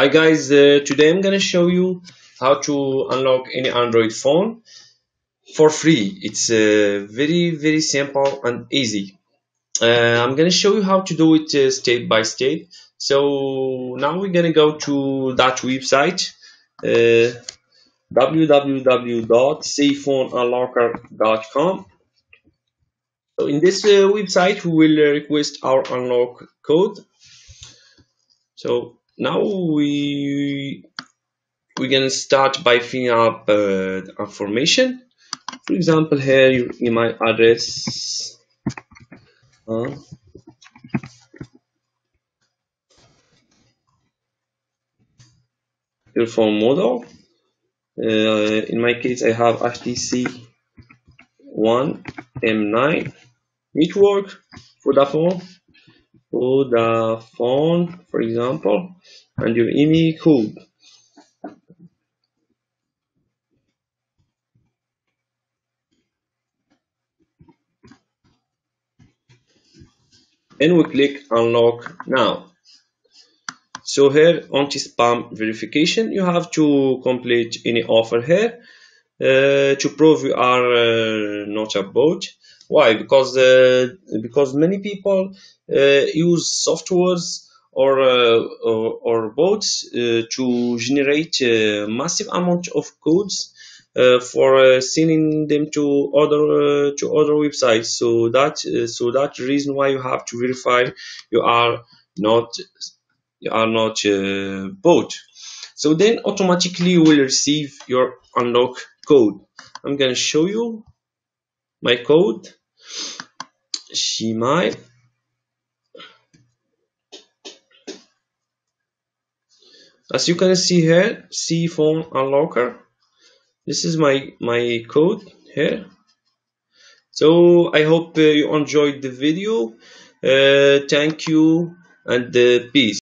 Hi guys, today I'm gonna show you how to unlock any Android phone for free. It's very, very simple and easy. I'm gonna show you how to do it step by step. So now we're gonna go to that website, www.cphoneunlocker.com. So in this website we will request our unlock code. So now we're gonna start by filling up the information. For example, here your email address, your phone model. In my case, I have HTC One M9 network for the phone. For example, and your email code. And we click unlock now. So here, anti-spam verification, you have to complete any offer here to prove you are not a bot. Why? Because many people use softwares or bots to generate a massive amount of codes for sending them to other websites. So that's the reason why you have to verify you are not a bot. So then automatically you will receive your unlock code. I'm gonna show you my code. Shimai. As you can see here, cPhone Unlocker. This is my code here. So I hope you enjoyed the video. Thank you and peace.